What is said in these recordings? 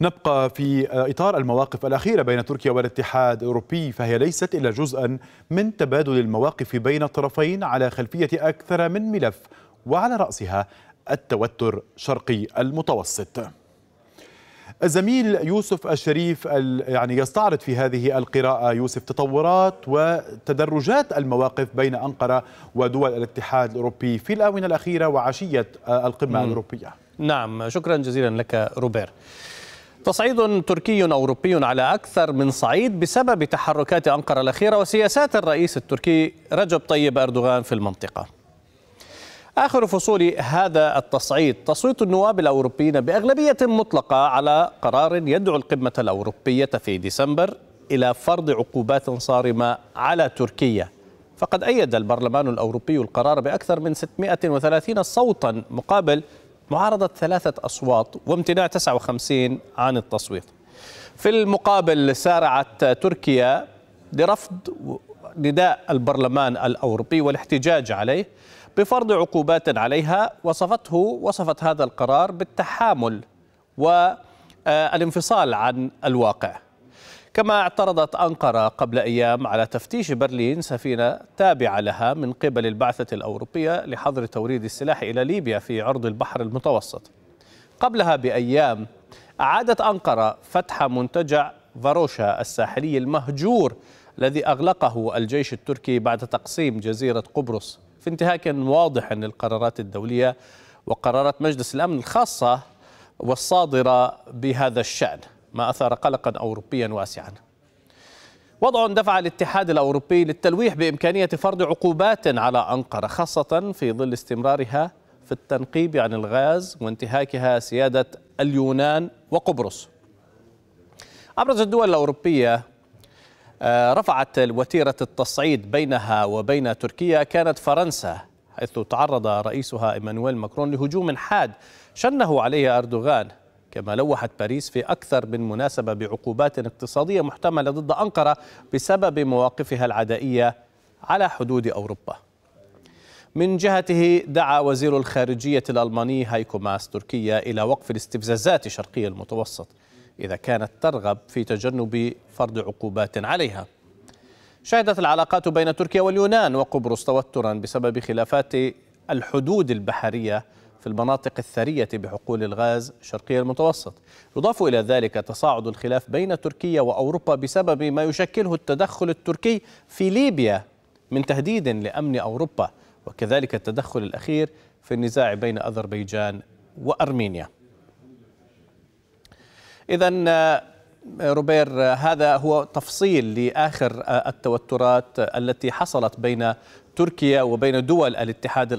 نبقى في إطار المواقف الأخيرة بين تركيا والاتحاد الأوروبي، فهي ليست إلا جزءا من تبادل المواقف بين الطرفين على خلفية أكثر من ملف، وعلى رأسها التوتر شرقي المتوسط. الزميل يوسف الشريف يستعرض في هذه القراءة يوسف تطورات وتدرجات المواقف بين أنقرة ودول الاتحاد الأوروبي في الآونة الأخيرة وعشية القمة الأوروبية. نعم، شكرا جزيلا لك روبير. تصعيد تركي أوروبي على أكثر من صعيد بسبب تحركات أنقرة الأخيرة وسياسات الرئيس التركي رجب طيب أردوغان في المنطقة. آخر فصول هذا التصعيد تصويت النواب الأوروبيين بأغلبية مطلقة على قرار يدعو القمة الأوروبية في ديسمبر إلى فرض عقوبات صارمة على تركيا، فقد أيد البرلمان الأوروبي القرار بأكثر من 630 صوتا مقابل معارضة 3 أصوات وامتناع 59 عن التصويت. في المقابل سارعت تركيا لرفض نداء البرلمان الأوروبي والاحتجاج عليه بفرض عقوبات عليها، وصفت هذا القرار بالتحامل والانفصال عن الواقع. كما اعترضت أنقرة قبل أيام على تفتيش برلين سفينة تابعة لها من قبل البعثة الأوروبية لحظر توريد السلاح إلى ليبيا في عرض البحر المتوسط. قبلها بأيام أعادت أنقرة فتح منتجع فاروشا الساحلي المهجور الذي أغلقه الجيش التركي بعد تقسيم جزيرة قبرص، في انتهاك واضح للقرارات الدولية وقرارات مجلس الأمن الخاصة والصادرة بهذا الشأن، ما أثار قلقا أوروبيا واسعا. وضع دفع الاتحاد الأوروبي للتلويح بإمكانية فرض عقوبات على أنقرة، خاصة في ظل استمرارها في التنقيب عن الغاز وانتهاكها سيادة اليونان وقبرص. أبرز الدول الأوروبية رفعت وتيرة التصعيد بينها وبين تركيا كانت فرنسا، حيث تعرض رئيسها إيمانويل ماكرون لهجوم حاد شنه عليه أردوغان. كما لوحت باريس في أكثر من مناسبة بعقوبات اقتصادية محتملة ضد أنقرة بسبب مواقفها العدائية على حدود أوروبا. من جهته دعا وزير الخارجية الألماني هيكو ماس تركيا إلى وقف الاستفزازات شرقي المتوسط إذا كانت ترغب في تجنب فرض عقوبات عليها. شهدت العلاقات بين تركيا واليونان وقبرص توترا بسبب خلافات الحدود البحرية في المناطق الثرية بحقول الغاز شرقي المتوسط. يضاف إلى ذلك تصاعد الخلاف بين تركيا وأوروبا بسبب ما يشكله التدخل التركي في ليبيا من تهديد لأمن أوروبا، وكذلك التدخل الأخير في النزاع بين أذربيجان وأرمينيا. إذن روبير، هذا هو تفصيل لآخر التوترات التي حصلت بين تركيا وبين دول الاتحاد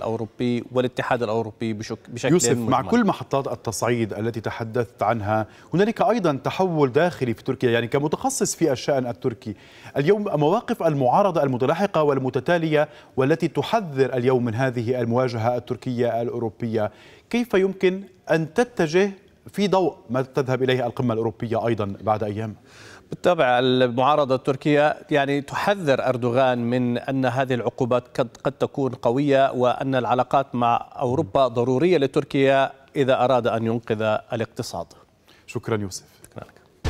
الأوروبي بشكل يوسف مجمل. مع كل محطات التصعيد التي تحدثت عنها هنالك أيضا تحول داخلي في تركيا، كمتخصص في الشأن التركي اليوم مواقف المعارضة المتلاحقة والمتتالية والتي تحذر اليوم من هذه المواجهة التركية الأوروبية، كيف يمكن أن تتجه في ضوء ما تذهب إليه القمة الأوروبية أيضا بعد أيام؟ بالطبع المعارضة التركية تحذر أردوغان من أن هذه العقوبات قد تكون قوية، وأن العلاقات مع أوروبا ضرورية لتركيا إذا أراد أن ينقذ الاقتصاد. شكرا يوسف.